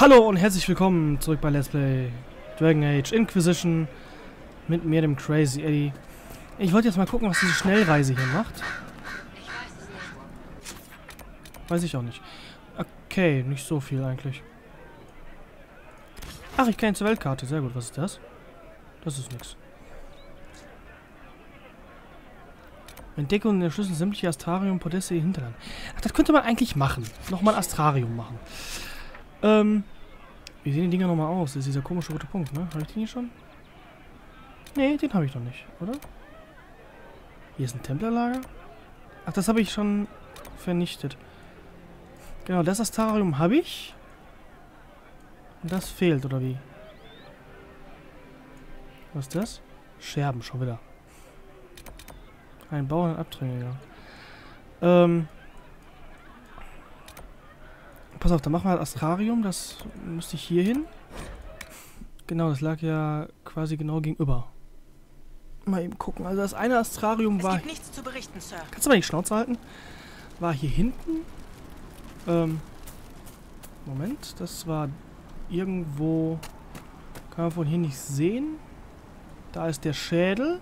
Hallo und herzlich willkommen zurück bei Let's Play Dragon Age Inquisition mit mir, dem Crazy Eddie. Ich wollte jetzt mal gucken, was diese Schnellreise hier macht. Weiß ich auch nicht. Okay, nicht so viel eigentlich. Ach, ich kenne zur Weltkarte. Sehr gut, was ist das? Das ist nix. Entdecke und erschließe sämtliche Astrarium-Podeste im Hinterland. Ach, das könnte man eigentlich machen. Nochmal Astrarium machen. Wie sehen die Dinger nochmal aus? Das ist dieser komische rote Punkt, ne? Habe ich den hier schon? Nee, den habe ich noch nicht, oder? Hier ist ein Templerlager. Ach, das habe ich schon vernichtet. Genau, das Astrarium habe ich. Und das fehlt, oder wie? Was ist das? Scherben, schon wieder. Ein Bauer und ein Abtrünniger. Pass auf, dann machen wir halt Astrarium. Das müsste ich hier hin. Genau, das lag ja quasi genau gegenüber. Mal eben gucken. Also das eine Astrarium war... Es gibt nichts zu berichten, Sir. Kannst du mal die Schnauze halten? War hier hinten. Moment, das war irgendwo... Kann man von hier nicht sehen. Da ist der Schädel.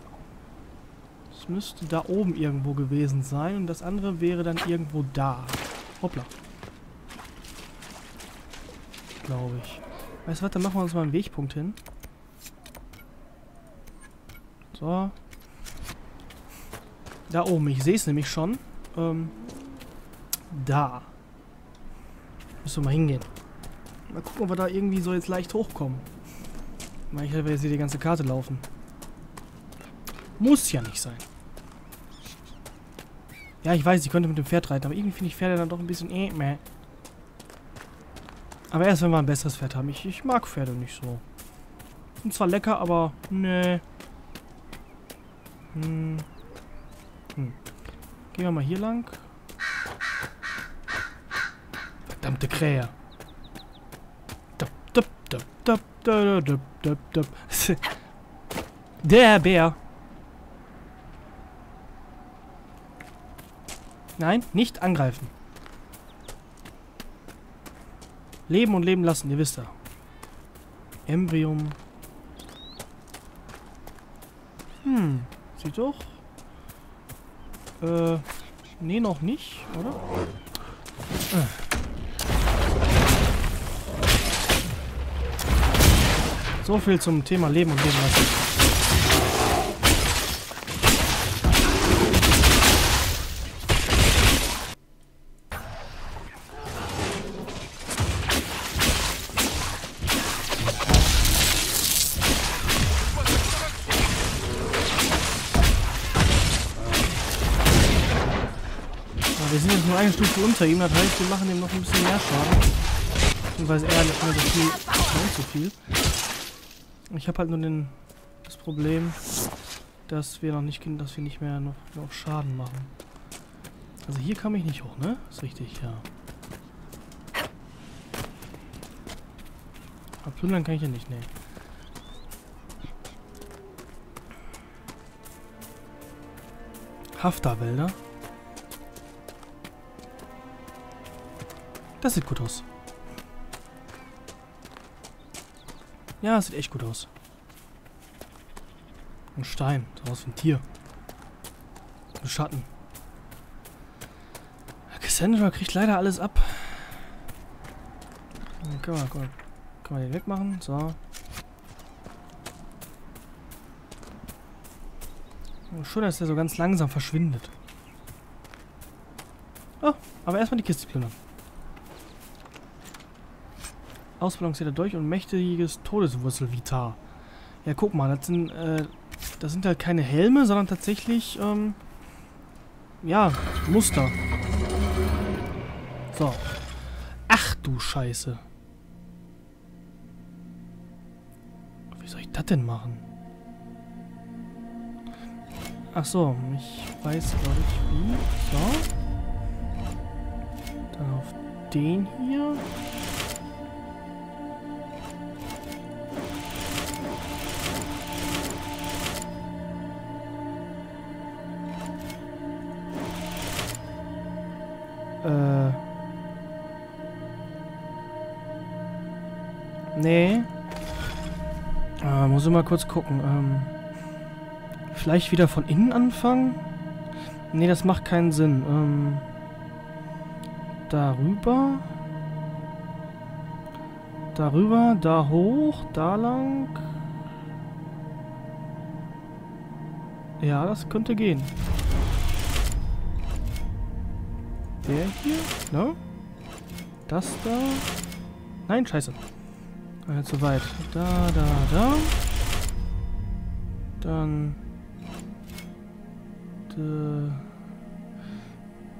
Das müsste da oben irgendwo gewesen sein. Und das andere wäre dann irgendwo da. Hoppla. Glaube ich. Weißt du was, dann machen wir uns mal einen Wegpunkt hin. So. Da oben. Ich sehe es nämlich schon. Da. Müssen wir mal hingehen. Mal gucken, ob wir da irgendwie so jetzt leicht hochkommen. Ich werde jetzt hier die ganze Karte laufen. Muss ja nicht sein. Ja, ich weiß, ich könnte mit dem Pferd reiten, aber irgendwie finde ich Pferde dann doch ein bisschen meh. Aber erst, wenn wir ein besseres Pferd haben. Ich mag Pferde nicht so. Sind zwar lecker, aber nee. Gehen wir mal hier lang. Verdammte Krähe. Der Bär. Nein, nicht angreifen. Leben und leben lassen, ihr wisst ja. Embryum. Sieht doch. Nee, noch nicht, oder? So viel zum Thema Leben und leben lassen. Eine Stufe unter ihm, das heißt, wir machen dem noch ein bisschen mehr Schaden. Beziehungsweise er nicht mehr so viel, nicht so viel. Ich habe halt nur das Problem, dass wir nicht mehr noch Schaden machen. Also hier kam ich nicht hoch, ne? Ist richtig, ja. Abplündern kann ich ja nicht, ne. Haftarwälder. Das sieht gut aus. Ja, das sieht echt gut aus. Ein Stein. So aus wie ein Tier. Ein Schatten. Cassandra kriegt leider alles ab. Dann können wir den wegmachen. So. Schön, dass der so ganz langsam verschwindet. Oh, aber erstmal die Kiste plündern. Ausbalanciert durch und mächtiges Todeswurzel-Vitar. Ja, guck mal, das sind halt keine Helme, sondern tatsächlich, ja, Muster. So. Ach du Scheiße. Wie soll ich das denn machen? Ach so, ich weiß, glaube ich, wie. So. Dann auf den hier. Nee. Muss ich mal kurz gucken. Vielleicht wieder von innen anfangen? Nee, das macht keinen Sinn. Darüber. Darüber, da hoch, da lang. Ja, das könnte gehen. Der hier, ne? Das da. Nein, scheiße. Zu weit. Da, da, da. Dann.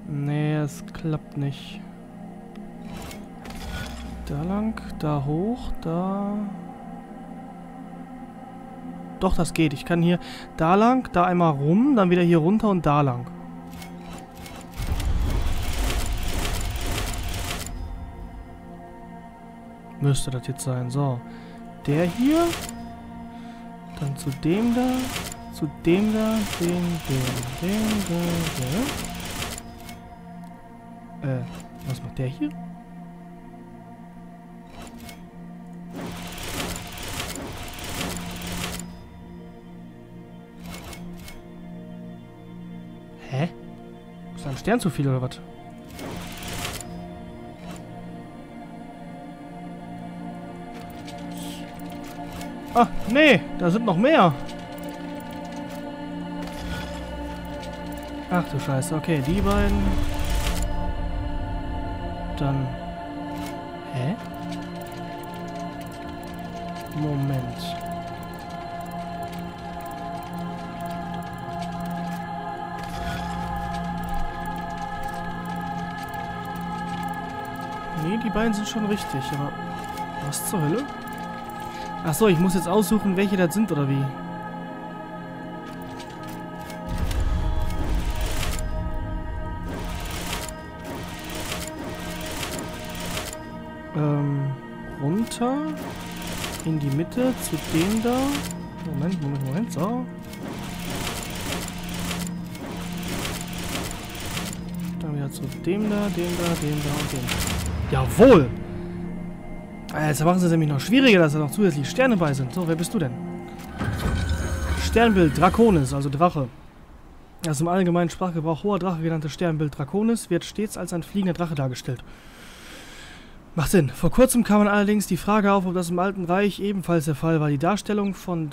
Nee, es klappt nicht. Da lang, da hoch, da. Doch, das geht. Ich kann hier da lang, da einmal rum, dann wieder hier runter und da lang. Müsste das jetzt sein. So. Der hier. Dann zu dem da. Zu dem da. Dem da. Der. Was macht der hier? Hä? Ist da ein Stern zu viel oder was? Ah, nee, da sind noch mehr. Ach du Scheiße, okay, die beiden. Dann. Hä? Moment. Nee, die beiden sind schon richtig, aber. Was zur Hölle? Achso, ich muss jetzt aussuchen, welche das sind, oder wie? Runter. In die Mitte, zu dem da. Moment, Moment, Moment, so. Dann wieder zu dem da, dem da, dem da und dem da. Jawohl! Jetzt machen sie es nämlich noch schwieriger, dass da noch zusätzlich Sterne bei sind. So, wer bist du denn? Sternbild Draconis, also Drache. Das im allgemeinen Sprachgebrauch hoher Drache genannte Sternbild Draconis wird stets als ein fliegender Drache dargestellt. Macht Sinn. Vor kurzem kam man allerdings die Frage auf, ob das im Alten Reich ebenfalls der Fall war. Die Darstellung von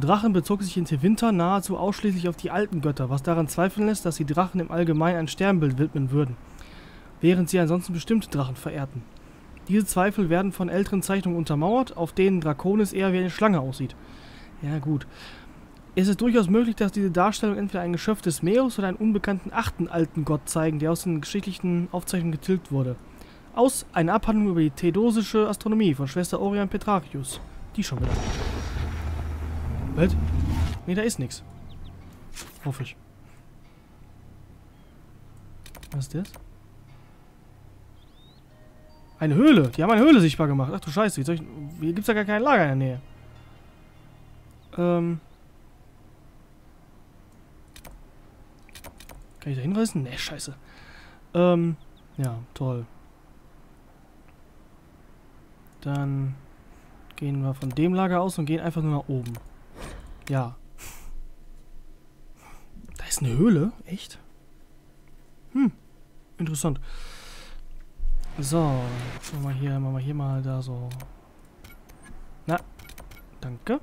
Drachen bezog sich in Tevinter nahezu ausschließlich auf die alten Götter, was daran zweifeln lässt, dass die Drachen im Allgemeinen ein Sternbild widmen würden, während sie ansonsten bestimmte Drachen verehrten. Diese Zweifel werden von älteren Zeichnungen untermauert, auf denen Draconis eher wie eine Schlange aussieht. Ja gut. Es ist durchaus möglich, dass diese Darstellung entweder ein Geschöpf des Meeres oder einen unbekannten achten alten Gott zeigen, der aus den geschichtlichen Aufzeichnungen getilgt wurde. Aus einer Abhandlung über die theodosische Astronomie von Schwester Orion Petrarchius. Die schon wieder. Was? Ne, da ist nichts. Hoffe ich. Was ist das? Eine Höhle. Die haben eine Höhle sichtbar gemacht. Ach du Scheiße. Hier gibt es ja gar kein Lager in der Nähe. Kann ich da hinreißen? Ne, Scheiße. Ja, toll. Dann gehen wir von dem Lager aus und gehen einfach nur nach oben. Ja. Da ist eine Höhle? Echt? Hm. Interessant. So, machen wir hier mal da so. Na, danke.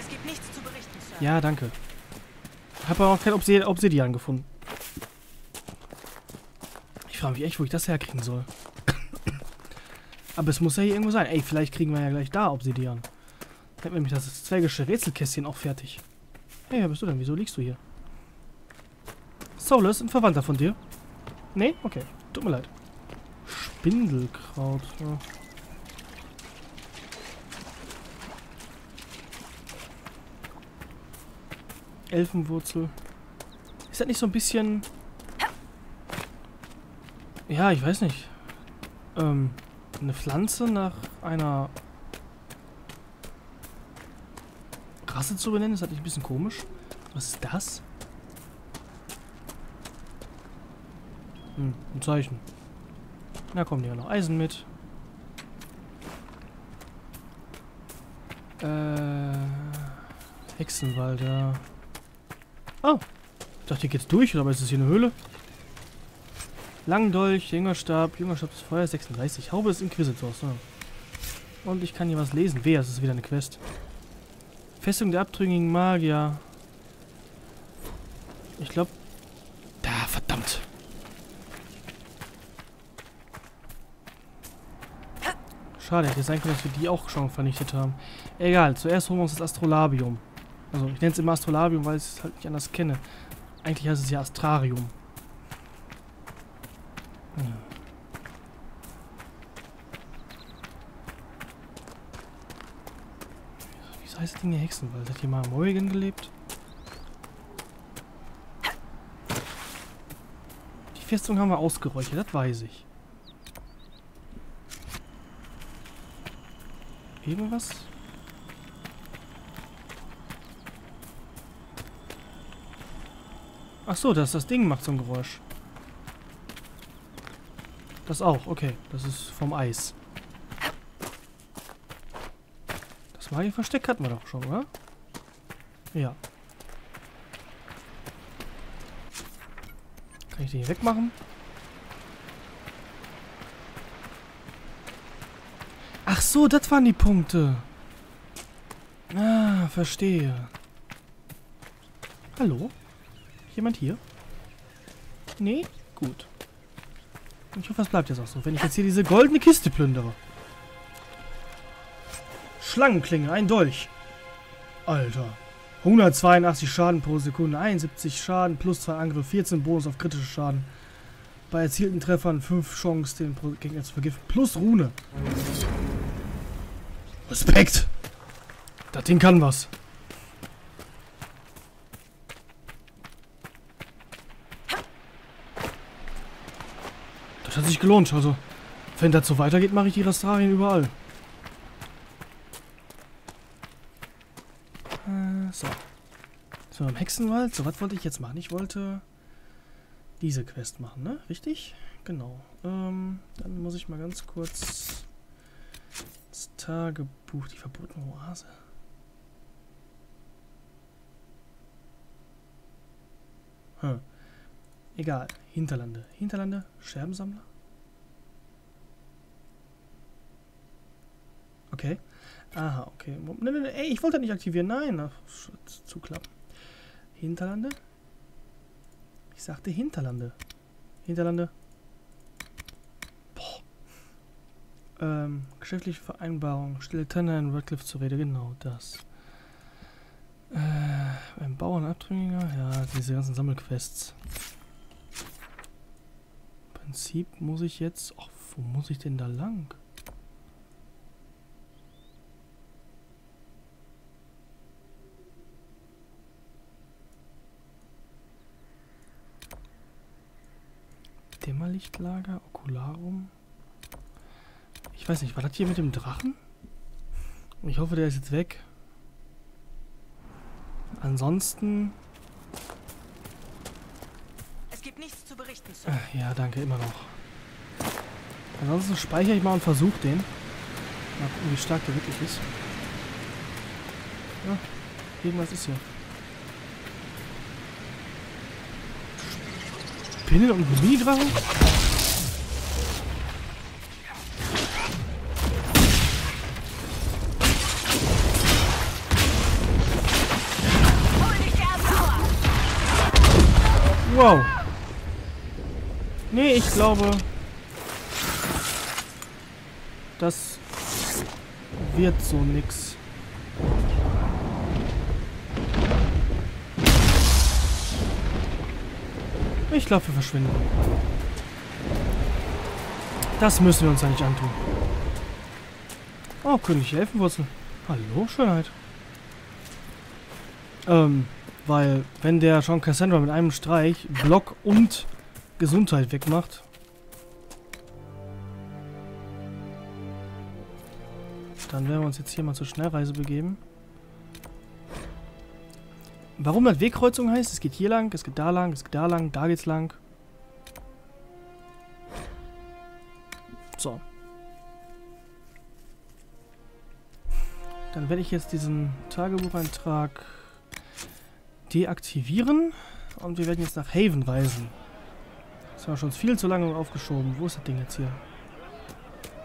Es gibt nichts zu berichten, Sir. Ja, danke. Ich habe aber auch kein Obsidian gefunden. Ich frage mich echt, wo ich das herkriegen soll. Aber es muss ja hier irgendwo sein. Ey, vielleicht kriegen wir ja gleich da Obsidian. Ich habe nämlich das zwergische Rätselkästchen auch fertig. Hey, wer bist du denn? Wieso liegst du hier? Solas, ein Verwandter von dir. Nee? Okay. Tut mir leid. Spindelkraut. Ja. Elfenwurzel. Ist das nicht so ein bisschen... Ja, ich weiß nicht. Eine Pflanze nach einer... Rasse zu benennen? Ist das nicht ein bisschen komisch? Was ist das? Ein Zeichen. Da kommt ja noch Eisen mit. Hexenwalder. Oh! Ich dachte, hier geht's durch, oder? Aber ist das hier eine Höhle? Langdolch, Jüngerstab des Feuers 36. Haube des Inquisitors. Ne? Und ich kann hier was lesen. Wehe, das ist wieder eine Quest. Festung der abtrünnigen Magier. Ich glaube... Da, verdammt! Schade, hätte sein können, dass wir die auch schon vernichtet haben. Egal, zuerst holen wir uns das Astrolabium. Also, ich nenne es immer Astrolabium, weil ich es halt nicht anders kenne. Eigentlich heißt es ja Astrarium. Wieso heißt das Ding hier Hexenwald? Hat hier mal im Oregon gelebt? Die Festung haben wir ausgeräuchert, das weiß ich. Eben was? Ach so, das Ding macht so ein Geräusch. Das auch, okay. Das ist vom Eis. Das Magierversteck hatten wir doch schon, oder? Ja. Kann ich den hier wegmachen? Ach so, das waren die Punkte. Ah, verstehe. Hallo? Jemand hier? Nee? Gut. Ich hoffe, das bleibt jetzt auch so, wenn ich jetzt hier diese goldene Kiste plündere. Schlangenklinge, ein Dolch. Alter. 182 Schaden pro Sekunde, 71 Schaden, plus 2 Angriff, 14 Bonus auf kritische Schaden. Bei erzielten Treffern 5 Chance, den Gegner zu vergiften, plus Rune. Respekt! Das Ding kann was. Das hat sich gelohnt, also wenn das so weitergeht, mache ich die Astrarien überall. So. Jetzt sind wir im Hexenwald. So, was wollte ich jetzt machen? Ich wollte diese Quest machen, ne? Richtig? Genau. Dann muss ich mal ganz kurz das Tagebuch, die verbotene Oase. Hm. Egal. Hinterlande. Hinterlande? Scherbensammler? Okay. Aha, okay. Ne, ey, ich wollte das nicht aktivieren. Nein. Ach, zuklappen. Hinterlande? Ich sagte Hinterlande. Hinterlande. Boah. Geschäftliche Vereinbarung. Stelle Tanner in Radcliffe zur Rede. Genau das. Ein Bauernabtrünniger? Ja, diese ganzen Sammelquests. Im Prinzip muss ich jetzt... Oh, wo muss ich denn da lang? Dämmerlichtlager, Okularum. Ich weiß nicht, war das hier mit dem Drachen? Ich hoffe, der ist jetzt weg. Ansonsten... Es gibt nichts zu berichten, Sir. Ja, danke, immer noch. Ansonsten speichere ich mal und versuche den. Mal gucken, wie stark der wirklich ist. Ja, irgendwas ist hier. Spinnen und Gummidrachen? Wow. Nee, ich glaube, das wird so nix. Ich glaube, wir verschwinden. Das müssen wir uns ja nicht antun. Oh, königliche Elfenwurzel. Hallo, Schönheit. Weil, wenn der schon Cassandra mit einem Streich Block und Gesundheit wegmacht. Dann werden wir uns jetzt hier mal zur Schnellreise begeben. Warum das Wegkreuzung heißt? Es geht hier lang, es geht da lang, es geht da lang, da geht's lang. So. Dann werde ich jetzt diesen Tagebucheintrag deaktivieren und wir werden jetzt nach Haven reisen. Das war schon viel zu lange aufgeschoben. Wo ist das Ding jetzt hier?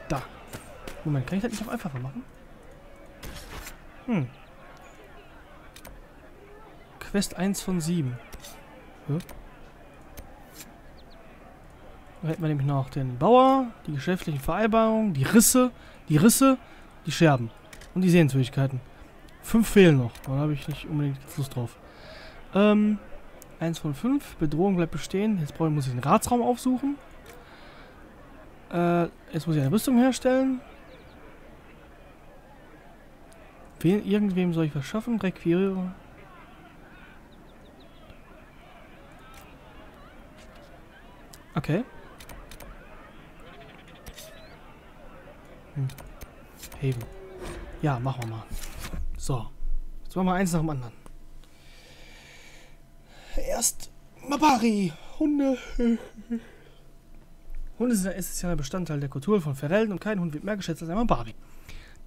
Da. Moment, kann ich das nicht noch einfacher machen? Hm. Quest 1 von 7. Hm? Da hätten wir nämlich noch den Bauer, die geschäftlichen Vereinbarungen, die Risse, die Scherben und die Sehenswürdigkeiten. 5 fehlen noch, da habe ich nicht unbedingt Lust drauf. 1 von 5, Bedrohung bleibt bestehen. Jetzt muss ich den Ratsraum aufsuchen. Jetzt muss ich eine Rüstung herstellen. Irgendwem soll ich was schaffen? Requirierung. Okay. Hm. Haven. Ja, machen wir mal. So. Jetzt machen wir eins nach dem anderen. Erst Mabari. Hunde. Hunde sind ein essentieller Bestandteil der Kultur von Ferelden und kein Hund wird mehr geschätzt als ein Mabari.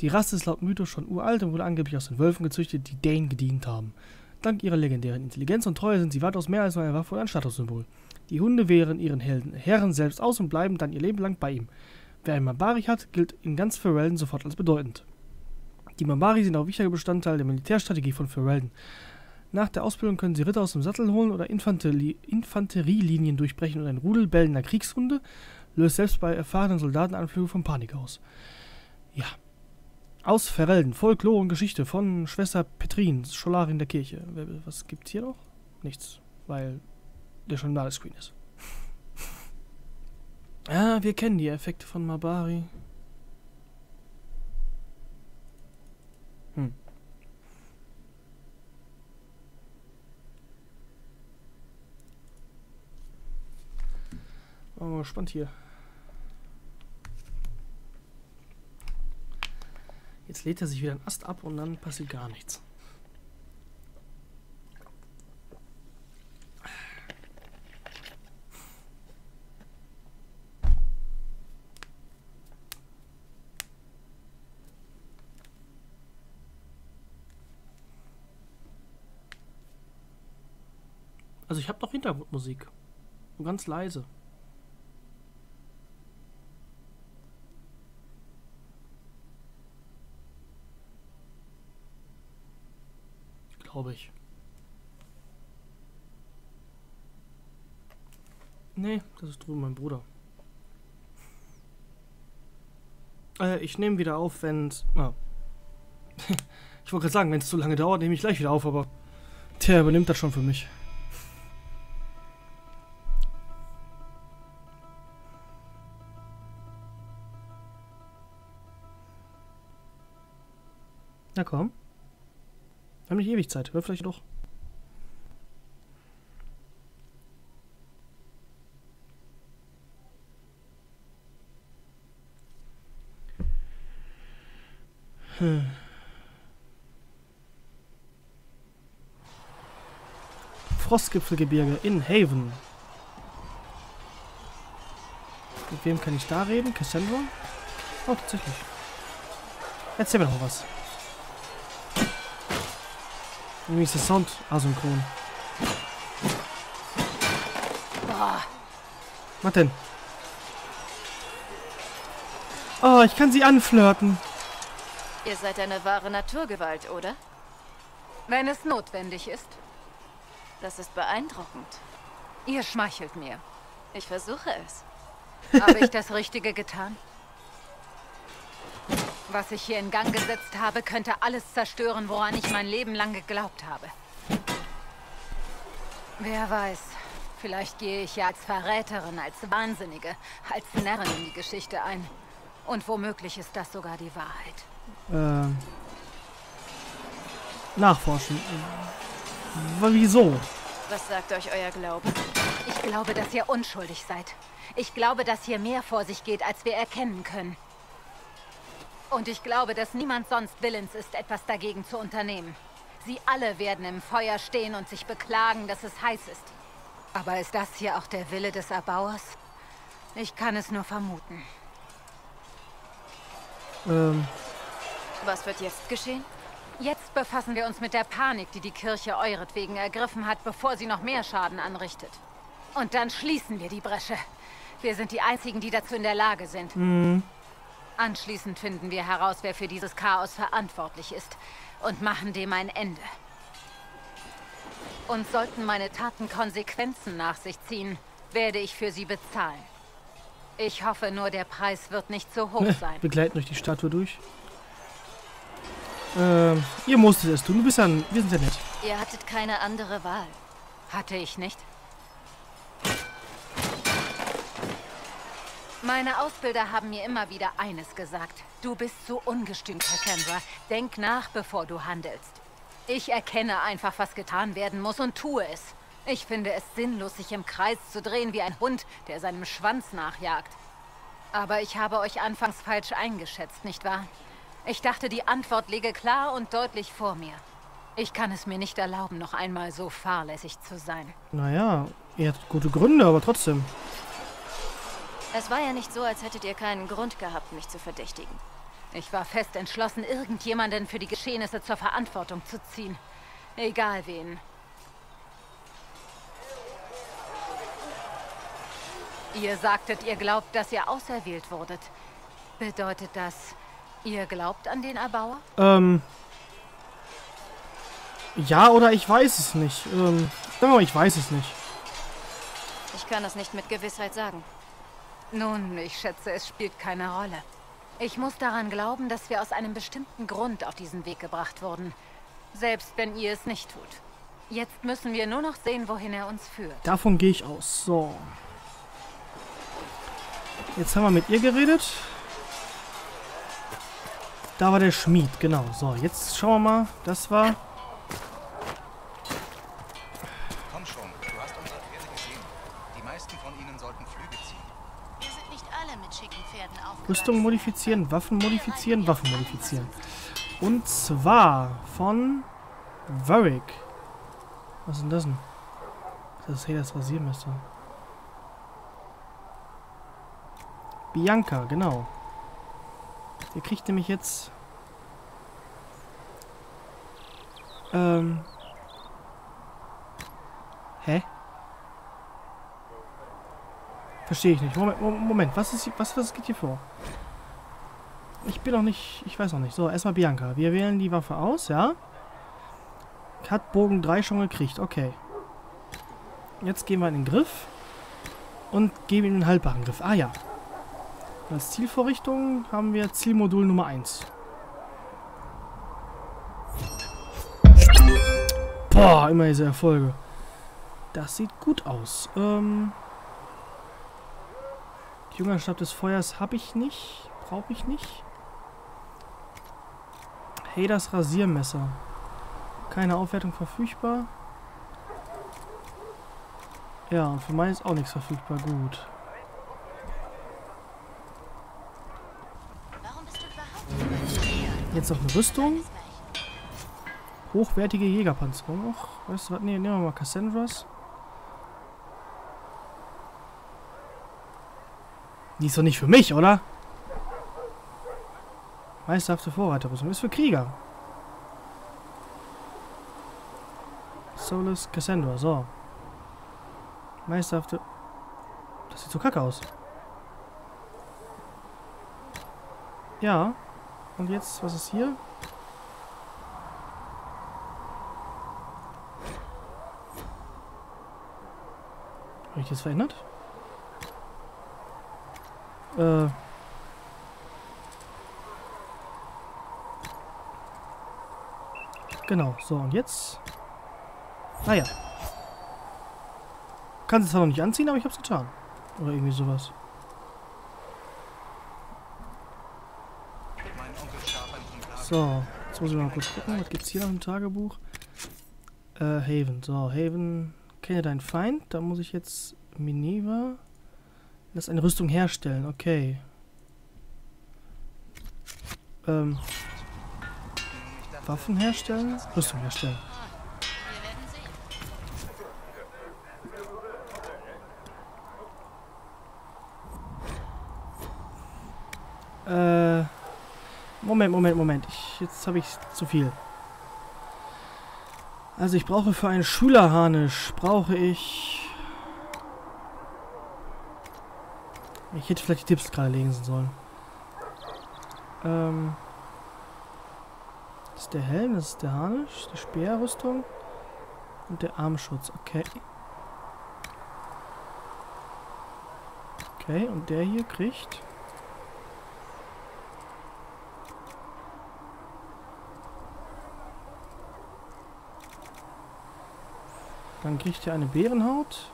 Die Rasse ist laut Mythos schon uralt und wurde angeblich aus den Wölfen gezüchtet, die Dänen gedient haben. Dank ihrer legendären Intelligenz und Treue sind sie weitaus mehr als nur eine Waffe oder ein Statussymbol. Die Hunde wehren ihren Herren selbst aus und bleiben dann ihr Leben lang bei ihm. Wer einen Mabari hat, gilt in ganz Ferelden sofort als bedeutend. Die Mabari sind auch wichtiger Bestandteil der Militärstrategie von Ferelden. Nach der Ausbildung können sie Ritter aus dem Sattel holen oder Infanterielinien durchbrechen und ein Rudel bellender Kriegshunde löst selbst bei erfahrenen Soldatenanflügen von Panik aus. Ja. Aus Ferelden, Folklore und Geschichte von Schwester Petrin, Scholarin der Kirche. Was gibt's hier noch? Nichts, weil der schon da Screen ist. Ja, wir kennen die Effekte von Mabari. Hm. Machen wir mal gespannt hier. Jetzt lädt er sich wieder einen Ast ab und dann passiert gar nichts. Also ich habe noch Hintergrundmusik. Nur ganz leise. Glaube ich. Nee, das ist drüben mein Bruder. Ich nehme wieder auf, wenn es... Ah. Ich wollte gerade sagen, wenn es zu lange dauert, nehme ich gleich wieder auf, aber... Der übernimmt das schon für mich. Na komm. Wir haben nicht ewig Zeit. Hör vielleicht doch. Hm. Frostgipfelgebirge in Haven. Mit wem kann ich da reden? Cassandra? Oh, tatsächlich. Erzähl mir noch was. Irgendwie ist der Sound asynchron. Ah. Was denn? Oh, ich kann sie anflirten. Ihr seid eine wahre Naturgewalt, oder? Wenn es notwendig ist. Das ist beeindruckend. Ihr schmeichelt mir. Ich versuche es. Habe ich das Richtige getan? Was ich hier in Gang gesetzt habe, könnte alles zerstören, woran ich mein Leben lang geglaubt habe. Wer weiß, vielleicht gehe ich ja als Verräterin, als Wahnsinnige, als Närrin in die Geschichte ein. Und womöglich ist das sogar die Wahrheit. Nachforschen. Wieso? Was sagt euch euer Glaube? Ich glaube, dass ihr unschuldig seid. Ich glaube, dass hier mehr vor sich geht, als wir erkennen können. Und ich glaube, dass niemand sonst willens ist, etwas dagegen zu unternehmen. Sie alle werden im Feuer stehen und sich beklagen, dass es heiß ist. Aber ist das hier auch der Wille des Erbauers? Ich kann es nur vermuten. Was wird jetzt geschehen? Jetzt befassen wir uns mit der Panik, die die Kirche euretwegen ergriffen hat, bevor sie noch mehr Schaden anrichtet. Und dann schließen wir die Bresche. Wir sind die Einzigen, die dazu in der Lage sind. Mhm. Anschließend finden wir heraus, wer für dieses Chaos verantwortlich ist und machen dem ein Ende. Und sollten meine Taten Konsequenzen nach sich ziehen, werde ich für sie bezahlen. Ich hoffe nur, der Preis wird nicht so hoch sein. Wir gleiten durch die Statue durch. Ihr musstet es tun. Wir sind ja nett. Ihr hattet keine andere Wahl. Hatte ich nicht. Meine Ausbilder haben mir immer wieder eines gesagt. Du bist so ungestüm, Cassandra. Denk nach, bevor du handelst. Ich erkenne einfach, was getan werden muss und tue es. Ich finde es sinnlos, sich im Kreis zu drehen wie ein Hund, der seinem Schwanz nachjagt. Aber ich habe euch anfangs falsch eingeschätzt, nicht wahr? Ich dachte, die Antwort läge klar und deutlich vor mir. Ich kann es mir nicht erlauben, noch einmal so fahrlässig zu sein. Naja, ihr habt gute Gründe, aber trotzdem. Es war ja nicht so, als hättet ihr keinen Grund gehabt, mich zu verdächtigen. Ich war fest entschlossen, irgendjemanden für die Geschehnisse zur Verantwortung zu ziehen. Egal wen. Ihr sagtet, ihr glaubt, dass ihr auserwählt wurdet. Bedeutet das, ihr glaubt an den Erbauer? Ja, oder ich weiß es nicht. Sagen wir mal, ich weiß es nicht. Ich kann das nicht mit Gewissheit sagen. Nun, ich schätze, es spielt keine Rolle. Ich muss daran glauben, dass wir aus einem bestimmten Grund auf diesen Weg gebracht wurden. Selbst wenn ihr es nicht tut. Jetzt müssen wir nur noch sehen, wohin er uns führt. Davon gehe ich aus. So. Jetzt haben wir mit ihr geredet. Da war der Schmied, genau. So, jetzt schauen wir mal. Das war... Komm schon, du hast unsere Pferde gesehen. Die meisten von ihnen sollten Flüge ziehen. Rüstung modifizieren, Waffen modifizieren, Waffen modifizieren. Und zwar von Varric. Was ist denn das denn? Das ist hier das Rasiermesser. Bianca, genau. Ihr kriegt nämlich jetzt hä? Verstehe ich nicht. Moment, was geht hier vor? Ich bin noch nicht... Ich weiß noch nicht. So, erstmal Bianca. Wir wählen die Waffe aus, ja? Hat Bogen 3 schon gekriegt. Okay. Jetzt gehen wir in den Griff. Und geben ihm einen haltbaren Griff. Ah ja. Als Zielvorrichtung haben wir Zielmodul Nummer 1. Boah, immer diese Erfolge. Das sieht gut aus. Junger Stab des Feuers habe ich nicht. Brauche ich nicht. Hey, das Rasiermesser. Keine Aufwertung verfügbar. Ja, und für mich ist auch nichts verfügbar. Gut. Jetzt noch eine Rüstung. Hochwertige Jägerpanzerung. Och, weißt du was? Nee, nehmen wir mal Cassandras. Die ist doch nicht für mich, oder? Meisterhafte Vorreiterrüstung. Ist für Krieger. Solas, Cassandra. So. Meisterhafte... Das sieht so kacke aus. Ja. Und jetzt, was ist hier? Habe ich das verändert? Genau, so und jetzt. Naja. Kann es zwar noch nicht anziehen, aber ich hab's getan. Oder irgendwie sowas. So, jetzt muss ich mal kurz gucken. Was gibt's hier noch im Tagebuch? Haven. So, Haven. Kenne deinen Feind. Da muss ich jetzt Minerva. Lass eine Rüstung herstellen, okay. Waffen herstellen? Rüstung herstellen. Moment. Jetzt habe ich zu viel. Also ich brauche für einen Schülerharnisch, brauche ich... Ich hätte vielleicht die Tipps gerade legen sollen. Das ist der Helm, das ist der Harnisch, die Speerrüstung und der Armschutz. Okay. Okay, und der hier kriegt... Dann kriegt er eine Bärenhaut.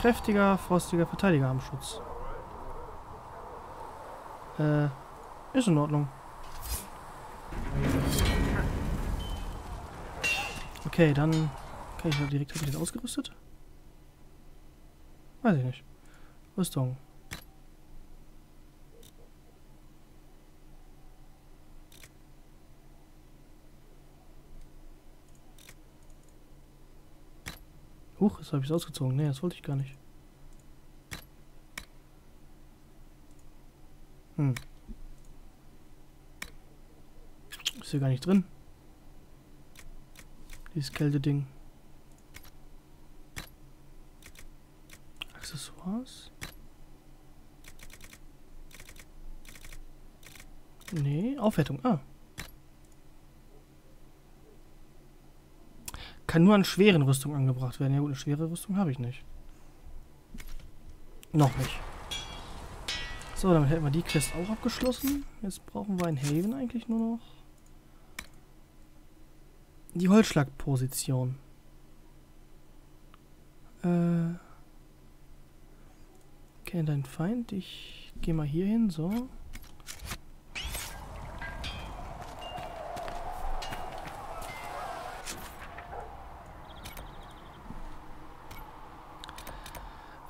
Kräftiger, frostiger Verteidiger am Schutz. Ist in Ordnung. Okay, dann kann ich noch direkt... Habe ich den ausgerüstet? Weiß ich nicht. Rüstung. Huch, jetzt habe ich es ausgezogen. Nee, das wollte ich gar nicht. Hm. Ist hier gar nicht drin. Dieses Kälte-Ding. Accessoires? Nee, Aufwertung. Ah. Kann nur an schweren Rüstungen angebracht werden. Ja gut, eine schwere Rüstung habe ich nicht. Noch nicht. So, damit hätten wir die Quest auch abgeschlossen. Jetzt brauchen wir in Haven eigentlich nur noch die Holzschlagposition. Okay, dein Feind. Ich gehe mal hier hin, so.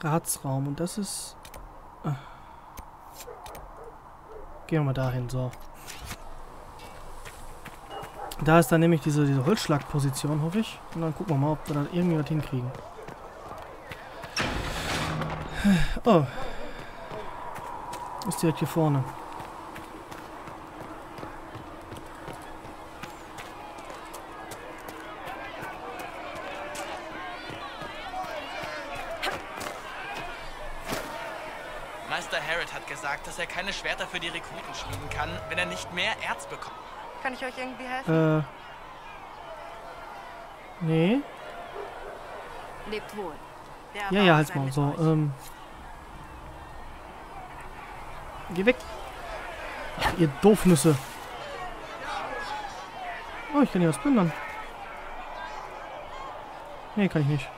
Ratsraum und das ist... Ah. Gehen wir mal dahin, so. Da ist dann nämlich diese Holzschlagposition, hoffe ich. Und dann gucken wir mal, ob wir da irgendwas hinkriegen. Oh. Ist direkt hier vorne. Dass er keine Schwerter für die Rekruten schmieden kann, wenn er nicht mehr Erz bekommt. Kann ich euch irgendwie helfen? Nee. Lebt wohl. Ja, halt's mal. So, Geh weg. Ach, ihr Doofnüsse. Oh, ich kann hier was plündern. Nee, kann ich nicht.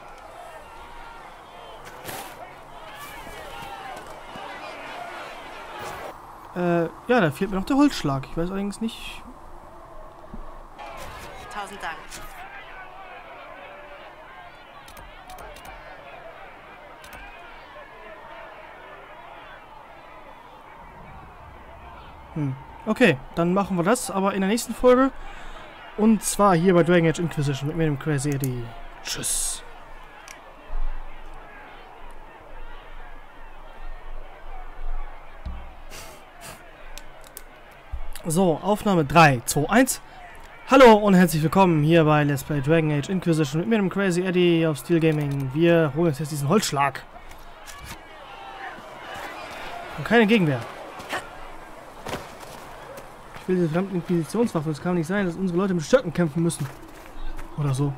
Ja, da fehlt mir noch der Holzschlag. Ich weiß allerdings nicht... 1000 Dank. Hm. Okay, dann machen wir das, aber in der nächsten Folge. Und zwar hier bei Dragon Age Inquisition mit mir, dem Crazy Eddie. Tschüss. So, Aufnahme 3, 2, 1. Hallo und herzlich willkommen hier bei Let's Play Dragon Age Inquisition mit mir, dem Crazy Eddie auf Steel Gaming. Wir holen uns jetzt diesen Holzschlag. Und keine Gegenwehr. Ich will diese verdammten Inquisitionswaffen. Es kann nicht sein, dass unsere Leute mit Stöcken kämpfen müssen. Oder so.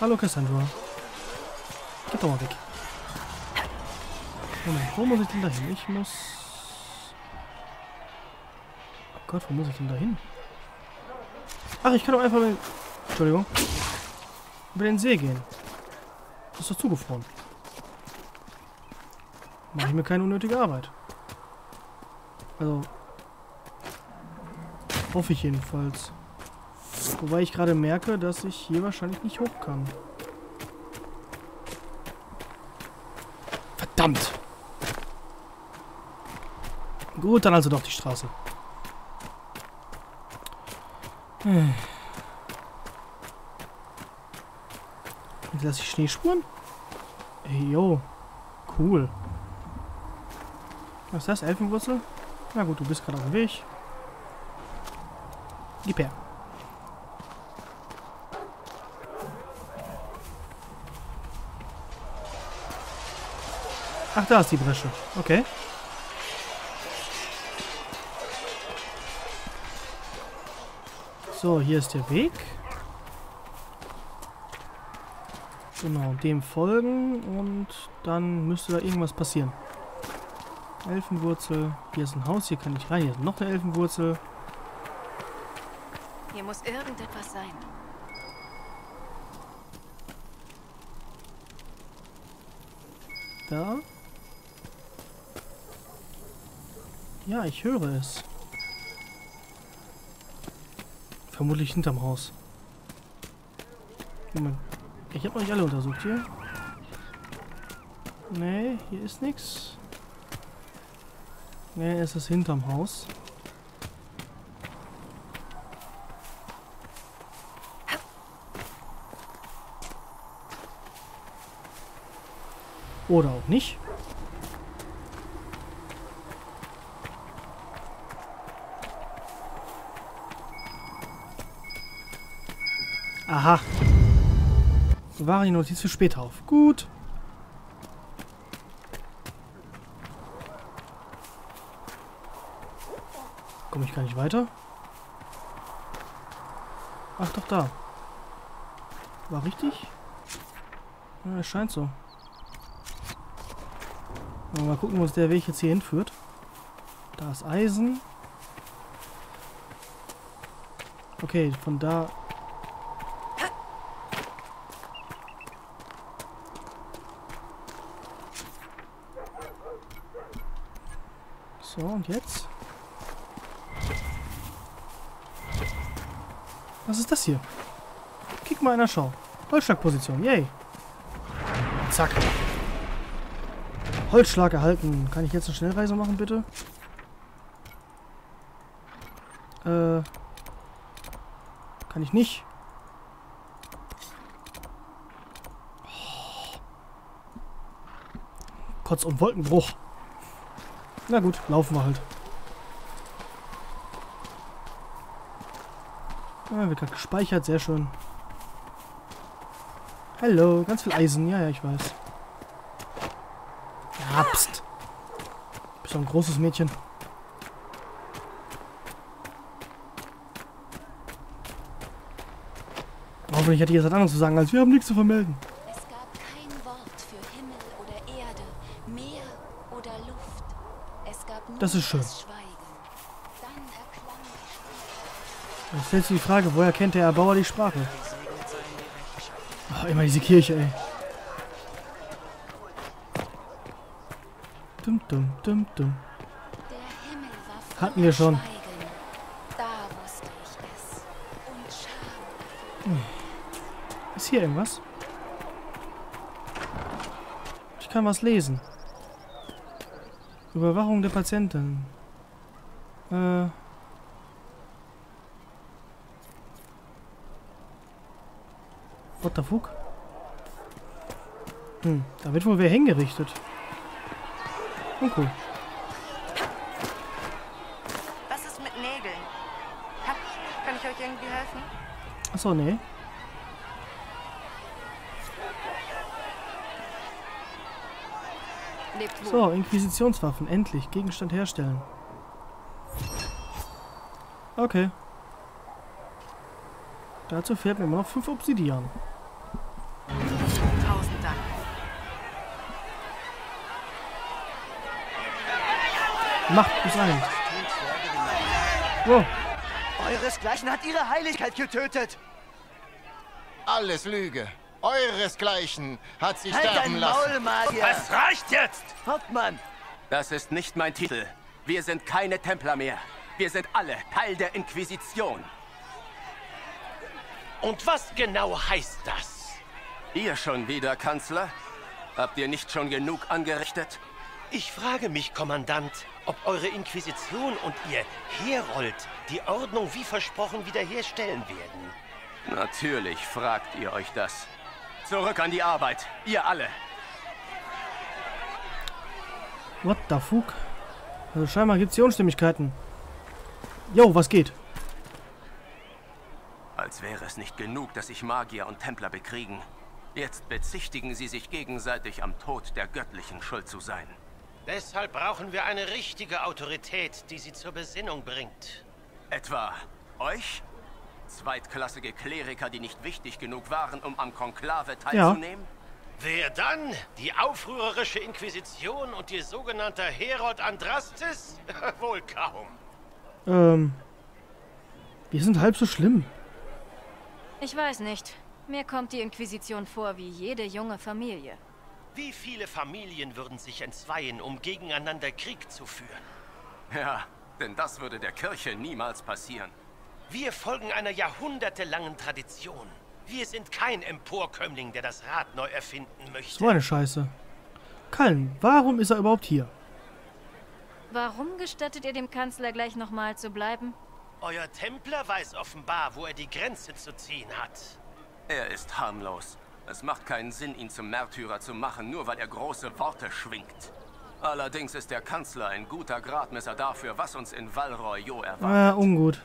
Hallo Cassandra. Geht doch mal weg. Moment, wo muss ich denn da hin? Ich muss... Oh Gott, wo muss ich denn da hin? Ach, ich kann doch einfach mit... Entschuldigung. Über den See gehen. Das ist doch zugefroren. Mache ich mir keine unnötige Arbeit. Also... Hoffe ich jedenfalls. Wobei ich gerade merke, dass ich hier wahrscheinlich nicht hoch kann. Verdammt! Gut, dann also doch die Straße. lasse ich Schneespuren? Ey, yo. Cool. Was ist das? Elfenwurzel? Na gut, du bist gerade auf dem Weg. Gib her. Ach, da ist die Bresche. Okay. So, hier ist der Weg. Genau, dem folgen und dann müsste da irgendwas passieren. Elfenwurzel. Hier ist ein Haus, hier kann ich rein. Hier ist noch eine Elfenwurzel. Hier muss irgendetwas sein. Da. Ja, ich höre es. Vermutlich hinterm Haus. Moment. Ich habe euch alle untersucht hier. Nee, hier ist nichts. Nee, es ist hinterm Haus. Oder auch nicht. Aha. War die Notiz für später auf. Gut. Komme ich gar nicht weiter? Ach doch, da. War richtig? Ja, es scheint so. Mal gucken, wo uns der Weg jetzt hier hinführt. Da ist Eisen. Okay, von da... So, und jetzt? Was ist das hier? Kick mal einer Schau. Holzschlagposition, yay! Zack! Holzschlag erhalten. Kann ich jetzt eine Schnellreise machen, bitte? Kann ich nicht. Oh. Kotz- und Wolkenbruch. Na gut, laufen wir halt. Ah, wird gerade gespeichert, sehr schön. Hallo, ganz viel Eisen. Ja, ja, ich weiß. Abst. Du bist doch ein großes Mädchen. Hoffentlich hätte ich jetzt was anderes zu sagen, als wir haben nichts zu vermelden. Es gab kein Wort für Himmel oder Erde, Meer oder Luft. Es gab nur das ist schön. Das Schweigen. Dann erklang die Sprache. Jetzt stellst du die Frage, woher kennt der Erbauer die Sprache? Ach, immer diese Kirche, ey. Dum, dum, dum, dum. Hatten wir schon. Ist hier irgendwas? Ich kann was lesen. Überwachung der Patienten. What the fuck? Hm, da wird wohl wer hingerichtet. Cool. Was ist mit Nägeln? Kann ich euch irgendwie helfen? Achso, nee. So, Inquisitionswaffen, endlich. Gegenstand herstellen. Okay. Dazu fehlt mir immer noch 5 Obsidian. 1000 Dank. Macht es ein. Wow. Euresgleichen hat ihre Heiligkeit getötet. Alles Lüge. Euresgleichen hat sie sterben lassen. Was reicht jetzt? Hauptmann. Das ist nicht mein Titel. Wir sind keine Templer mehr. Wir sind alle Teil der Inquisition. Und was genau heißt das? Ihr schon wieder, Kanzler? Habt ihr nicht schon genug angerichtet? Ich frage mich, Kommandant, ob eure Inquisition und ihr Herold die Ordnung wie versprochen wiederherstellen werden. Natürlich fragt ihr euch das. Zurück an die Arbeit, ihr alle. What the fuck? Also scheinbar gibt es hier Unstimmigkeiten. Jo, was geht? Als wäre es nicht genug, dass sich Magier und Templer bekriegen. Jetzt bezichtigen sie sich gegenseitig, am Tod der Göttlichen schuld zu sein. Deshalb brauchen wir eine richtige Autorität, die sie zur Besinnung bringt. Etwa euch? Zweitklassige Kleriker, die nicht wichtig genug waren, um am Konklave teilzunehmen? Ja. Wer dann? Die aufrührerische Inquisition und ihr sogenannter Herod Andrastes? Wohl kaum. Wir sind halb so schlimm. Ich weiß nicht. Mir kommt die Inquisition vor wie jede junge Familie. Wie viele Familien würden sich entzweien, um gegeneinander Krieg zu führen? Ja, denn das würde der Kirche niemals passieren. Wir folgen einer jahrhundertelangen Tradition. Wir sind kein Emporkömmling, der das Rad neu erfinden möchte. So eine Scheiße. Kallen, warum ist er überhaupt hier? Warum gestattet ihr dem Kanzler gleich nochmal zu bleiben? Euer Templer weiß offenbar, wo er die Grenze zu ziehen hat. Er ist harmlos. Es macht keinen Sinn, ihn zum Märtyrer zu machen, nur weil er große Worte schwingt. Allerdings ist der Kanzler ein guter Gradmesser dafür, was uns in Val Royeaux erwartet. Ungut.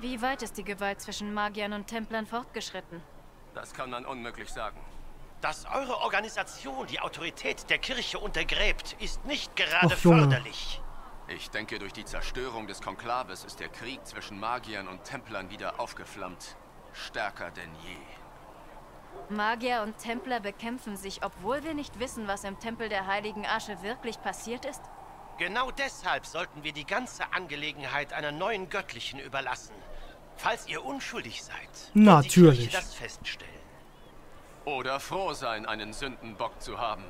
Wie weit ist die Gewalt zwischen Magiern und Templern fortgeschritten? Das kann man unmöglich sagen. Dass eure Organisation die Autorität der Kirche untergräbt, ist nicht gerade förderlich. Ich denke, durch die Zerstörung des Konklaves ist der Krieg zwischen Magiern und Templern wieder aufgeflammt. Stärker denn je. Magier und Templer bekämpfen sich, obwohl wir nicht wissen, was im Tempel der Heiligen Asche wirklich passiert ist? Genau deshalb sollten wir die ganze Angelegenheit einer neuen Göttlichen überlassen. Falls ihr unschuldig seid, natürlich wird die Kirche das feststellen. Oder froh sein, einen Sündenbock zu haben.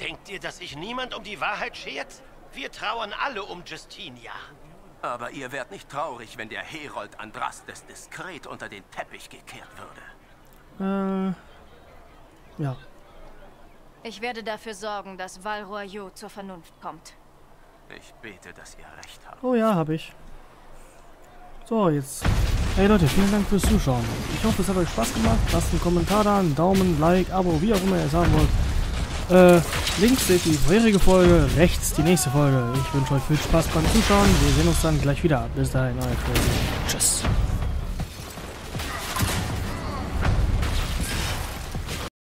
Denkt ihr, dass sich niemand um die Wahrheit schert? Wir trauern alle um Justinia. Aber ihr wärt nicht traurig, wenn der Herold Andrastes diskret unter den Teppich gekehrt würde. Ja. Ich werde dafür sorgen, dass Val Royeaux zur Vernunft kommt. Ich bete, dass ihr recht habt. Oh ja, habe ich. So, jetzt. Hey Leute, vielen Dank fürs Zuschauen. Ich hoffe, es hat euch Spaß gemacht. Lasst einen Kommentar da, einen Daumen, Like, Abo, wie auch immer ihr es haben wollt. Links seht die vorherige Folge, rechts die nächste Folge. Ich wünsche euch viel Spaß beim Zuschauen. Wir sehen uns dann gleich wieder. Bis dahin, euer Crazy. Tschüss.